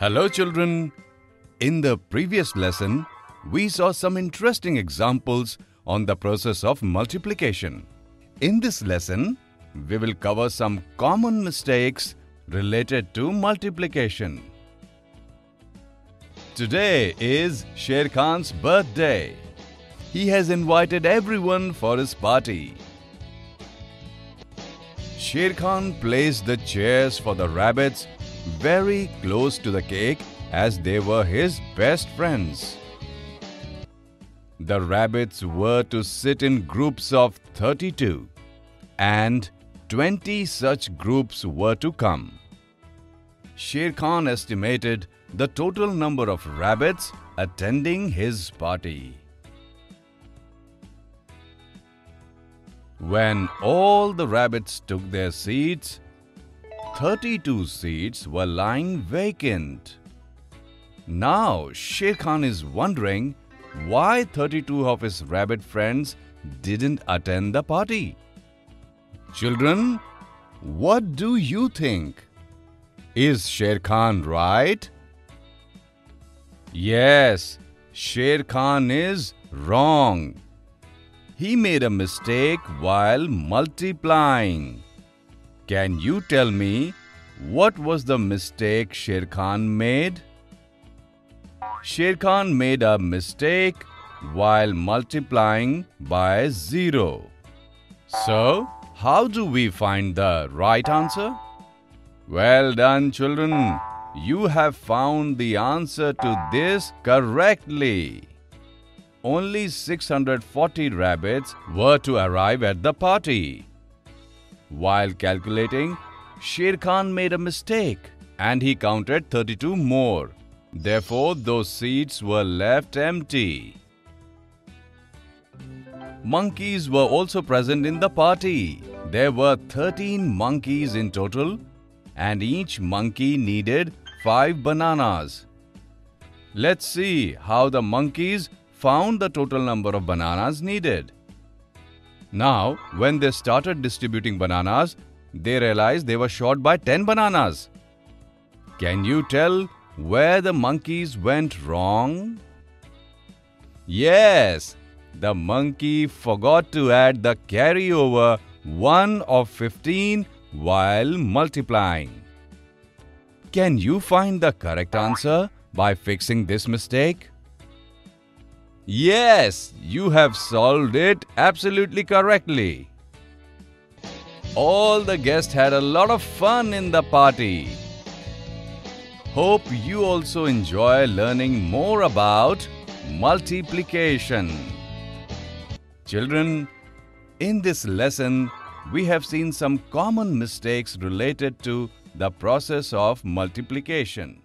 Hello children, in the previous lesson, we saw some interesting examples on the process of multiplication. In this lesson, we will cover some common mistakes related to multiplication. Today is Shere Khan's birthday. He has invited everyone for his party. Shere Khan placed the chairs for the rabbits very close to the cake as they were his best friends. The rabbits were to sit in groups of 32 and 20 such groups were to come. Shere Khan estimated the total number of rabbits attending his party. When all the rabbits took their seats, 32 seats were lying vacant. Now Shere Khan is wondering why 32 of his rabbit friends didn't attend the party. Children, what do you think? Is Shere Khan right? Yes, Shere Khan is wrong. He made a mistake while multiplying. Can you tell me what was the mistake Shere Khan made? Shere Khan made a mistake while multiplying by 0. So, how do we find the right answer? Well done, children. You have found the answer to this correctly. Only 640 rabbits were to arrive at the party. While calculating, Shere Khan made a mistake and he counted 32 more. Therefore, those seats were left empty. Monkeys were also present in the party. There were 13 monkeys in total and each monkey needed 5 bananas. Let's see how the monkeys found the total number of bananas needed. Now, when they started distributing bananas, they realized they were short by 10 bananas. Can you tell where the monkeys went wrong? Yes, the monkey forgot to add the carryover 1 of 15 while multiplying. Can you find the correct answer by fixing this mistake? Yes, you have solved it absolutely correctly. All the guests had a lot of fun in the party. Hope you also enjoy learning more about multiplication. Children, in this lesson, we have seen some common mistakes related to the process of multiplication.